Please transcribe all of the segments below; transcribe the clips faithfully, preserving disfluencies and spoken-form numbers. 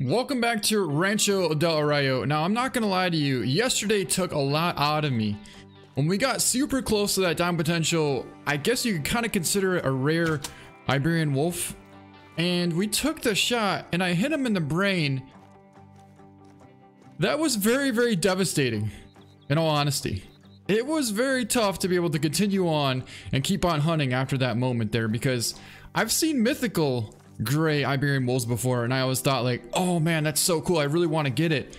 Welcome back to Rancho del Arroyo. Now, I'm not gonna lie to you, yesterday took a lot out of me. When we got super close to that diamond potential, I guess you could kind of consider it a rare Iberian wolf. And we took the shot and I hit him in the brain. That was very, very devastating, in all honesty. It was very tough to be able to continue on and keep on hunting after that moment there, because I've seen mythical gray Iberian wolves before and I always thought like, oh man, that's so cool, I really want to get it.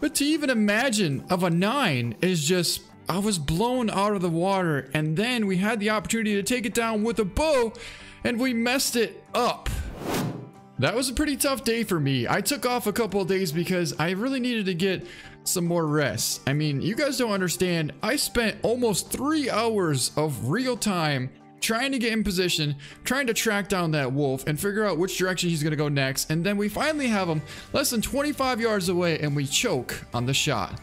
But to even imagine of a nine is just, I was blown out of the water. And then we had the opportunity to take it down with a bow and we messed it up. That was a pretty tough day for me. I took off a couple of days because I really needed to get some more rest. I mean, you guys don't understand, I spent almost three hours of real time trying to get in position, trying to track down that wolf and figure out which direction he's gonna go next. And then we finally have him less than twenty-five yards away and we choke on the shot.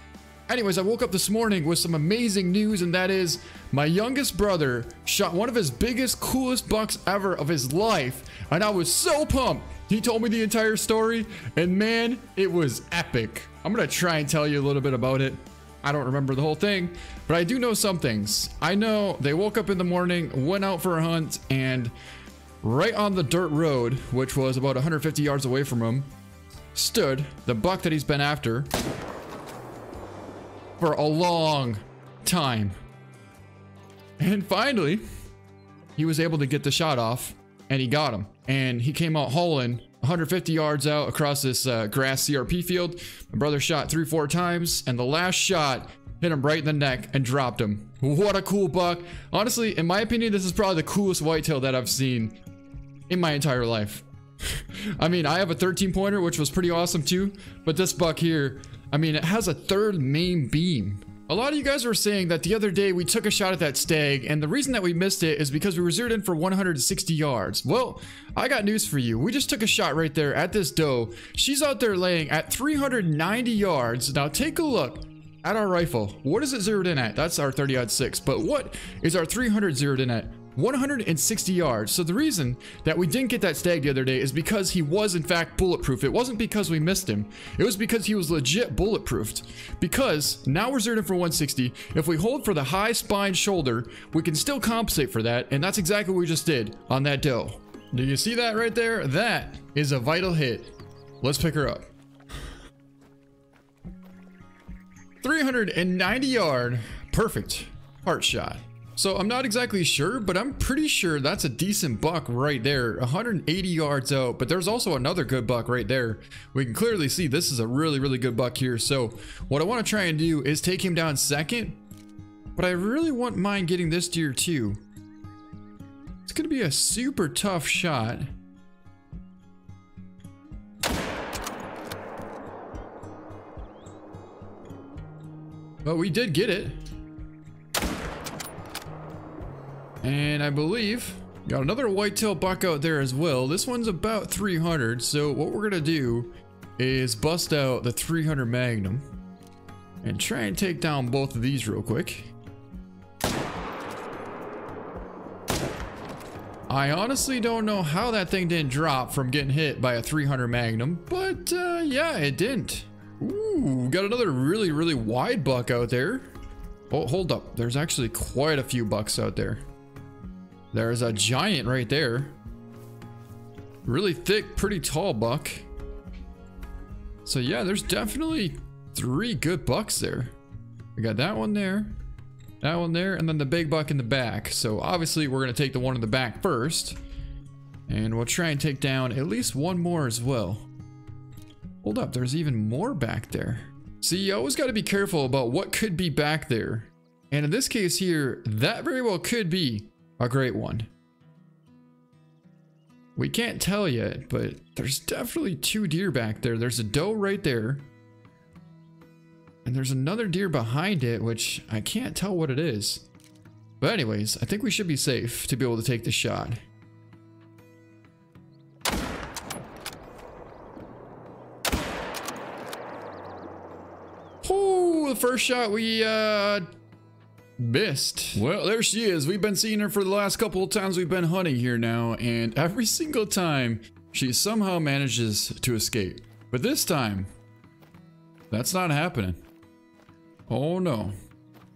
Anyways, I woke up this morning with some amazing news, and that is my youngest brother shot one of his biggest, coolest bucks ever of his life. And I was so pumped. He told me the entire story and man, it was epic. I'm gonna try and tell you a little bit about it. I don't remember the whole thing, but I do know some things. I know they woke up in the morning, went out for a hunt, and right on the dirt road, which was about one hundred fifty yards away from him, stood the buck that he's been after for a long time. And finally, he was able to get the shot off and he got him. And he came out hauling one hundred fifty yards out across this uh, grass C R P field. My brother shot three, four times, and the last shot hit him right in the neck and dropped him. What a cool buck. Honestly, in my opinion, this is probably the coolest whitetail that I've seen in my entire life. I mean, I have a thirteen pointer, which was pretty awesome too, but this buck here, I mean, it has a third main beam. A lot of you guys were saying that the other day we took a shot at that stag, and the reason that we missed it is because we were zeroed in for one hundred sixty yards. Well, I got news for you. We just took a shot right there at this doe. She's out there laying at three hundred ninety yards. Now take a look at our rifle. What is it zeroed in at? That's our thirty oh six. But what is our three hundred zeroed in at? one hundred sixty yards. So the reason that we didn't get that stag the other day is because he was in fact bulletproof. It wasn't because we missed him. It was because he was legit bulletproofed, because now we're zeroed in for one sixty. If we hold for the high spine shoulder, we can still compensate for that. And that's exactly what we just did on that doe. Do you see that right there? That is a vital hit. Let's pick her up. three hundred ninety yard. Perfect heart shot. So I'm not exactly sure, but I'm pretty sure that's a decent buck right there, one hundred eighty yards out. But there's also another good buck right there. We can clearly see this is a really, really good buck here. So what I want to try and do is take him down second, but I really wouldn't mind getting this deer too. It's going to be a super tough shot. But we did get it. And I believe got another whitetail buck out there as well. This one's about three hundred. So what we're gonna do is bust out the three hundred magnum and try and take down both of these real quick. I honestly don't know how that thing didn't drop from getting hit by a three hundred magnum, but uh, yeah, it didn't. Ooh, got another really, really wide buck out there. Oh, hold up. There's actually quite a few bucks out there. There's a giant right there. Really thick, pretty tall buck. So yeah, there's definitely three good bucks there. We got that one there, that one there, and then the big buck in the back. So obviously we're gonna take the one in the back first, and we'll try and take down at least one more as well. Hold up, there's even more back there. See, you always gotta be careful about what could be back there. And in this case here, that very well could be a great one. We can't tell yet, but there's definitely two deer back there. There's a doe right there, and there's another deer behind it, which I can't tell what it is. But anyways, I think we should be safe to be able to take the shot. Oh, the first shot we uh missed. Well, there she is. We've been seeing her for the last couple of times we've been hunting here now, and every single time she somehow manages to escape. But this time, that's not happening. Oh no.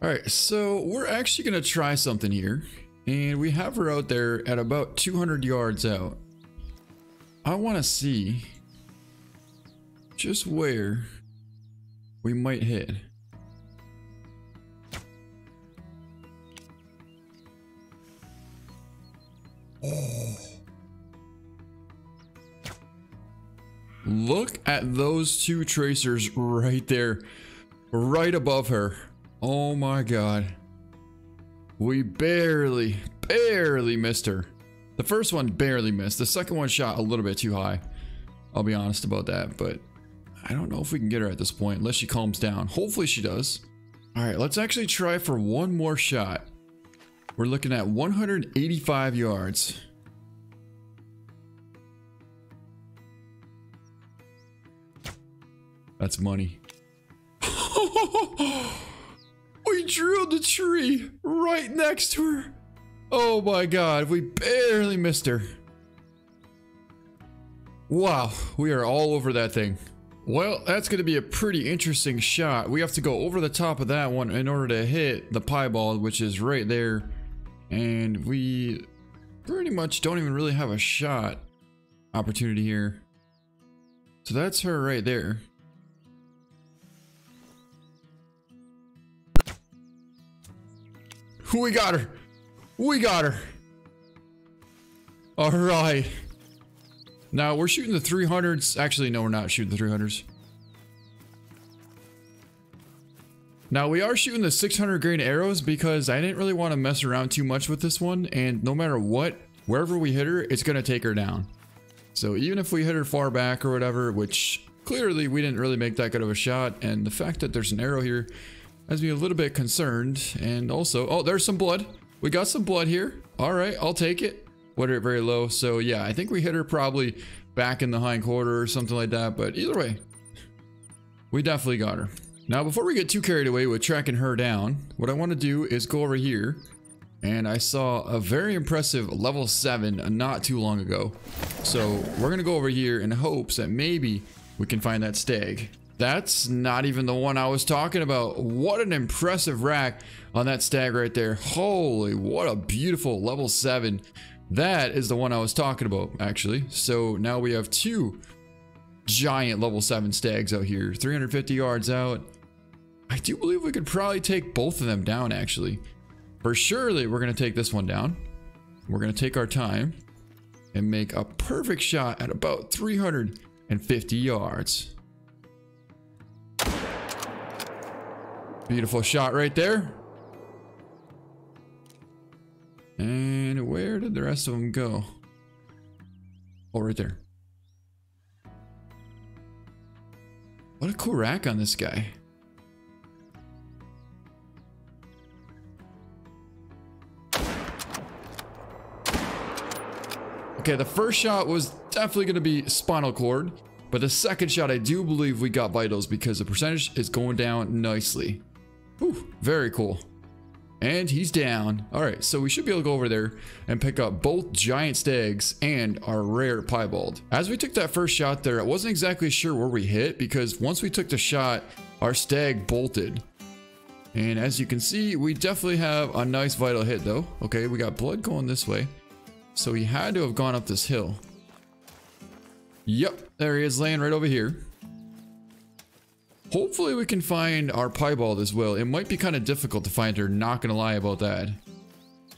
All right, so we're actually gonna try something here. And we have her out there at about two hundred yards out. I wanna see just where we might hit. Oh. Look at those two tracers right there, right above her. Oh my God. We barely, barely missed her. The first one barely missed. The second one shot a little bit too high. I'll be honest about that, but I don't know if we can get her at this point unless she calms down. Hopefully she does. All right, let's actually try for one more shot. We're looking at one hundred eighty-five yards. That's money. We drilled the tree right next to her. Oh my God, we barely missed her. Wow, we are all over that thing. Well, that's going to be a pretty interesting shot. We have to go over the top of that one in order to hit the piebald, which is right there. And we pretty much don't even really have a shot opportunity here. So that's her right there. We got her. We got her. All right. Now we're shooting the three hundreds. Actually, no, we're not shooting the three hundreds. Now we are shooting the six hundred grain arrows because I didn't really want to mess around too much with this one. And no matter what, wherever we hit her, it's going to take her down. So even if we hit her far back or whatever, which clearly we didn't really make that good of a shot. And the fact that there's an arrow here has me a little bit concerned. And also, oh, there's some blood. We got some blood here. All right, I'll take it. We're very low. So yeah, I think we hit her probably back in the hind quarter or something like that. But either way, we definitely got her. Now, before we get too carried away with tracking her down, what I want to do is go over here. And I saw a very impressive level seven not too long ago. So we're going to go over here in hopes that maybe we can find that stag. That's not even the one I was talking about. What an impressive rack on that stag right there. Holy, what a beautiful level seven. That is the one I was talking about, actually. So now we have two giant level seven stags out here, three hundred fifty yards out. I do believe we could probably take both of them down, actually. For surely we're going to take this one down. We're going to take our time and make a perfect shot at about three hundred fifty yards. Beautiful shot right there. And where did the rest of them go? Oh, right there. What a cool rack on this guy. Okay, the first shot was definitely going to be spinal cord. But the second shot, I do believe we got vitals because the percentage is going down nicely. Whew, very cool. And he's down. All right, so we should be able to go over there and pick up both giant stags and our rare piebald. As we took that first shot there, I wasn't exactly sure where we hit because once we took the shot, our stag bolted. And as you can see, we definitely have a nice vital hit though. Okay, we got blood going this way. So he had to have gone up this hill. Yep, there he is laying right over here. Hopefully we can find our piebald as well. It might be kind of difficult to find her, not gonna lie about that.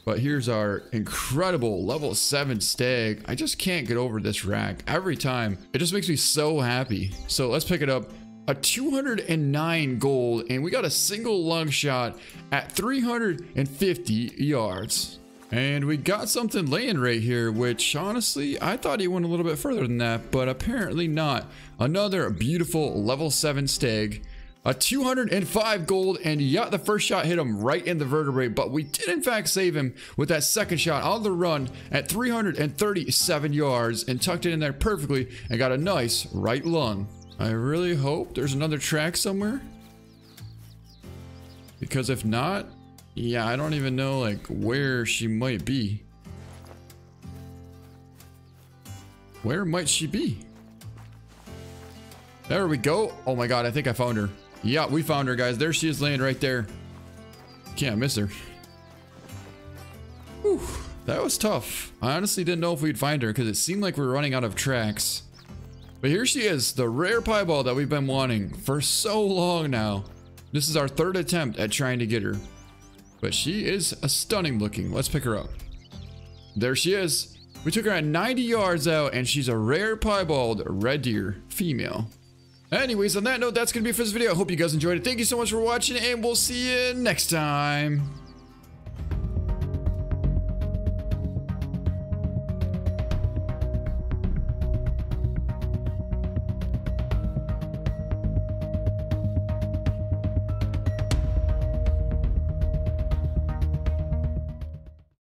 But here's our incredible level seven stag. I just can't get over this rack every time. It just makes me so happy. So let's pick it up. A two hundred nine gold, and we got a single lung shot at three hundred fifty yards. And we got something laying right here, which honestly, I thought he went a little bit further than that, but apparently not. Another beautiful level seven stag, a two hundred five gold, and yeah, the first shot hit him right in the vertebrae, but we did in fact save him with that second shot on the run at three hundred thirty-seven yards and tucked it in there perfectly and got a nice right lung. I really hope there's another track somewhere, because if not, yeah, I don't even know like where she might be. Where might she be? There we go. Oh my God, I think I found her. Yeah, we found her, guys. There she is laying right there. Can't miss her. Whew, that was tough. I honestly didn't know if we'd find her because it seemed like we were running out of tracks. But here she is, the rare piebald that we've been wanting for so long now. This is our third attempt at trying to get her. But she is a stunning looking. Let's pick her up. There she is. We took her at ninety yards out, and she's a rare piebald red deer female. Anyways, on that note, that's going to be it for this video. I hope you guys enjoyed it. Thank you so much for watching, and we'll see you next time.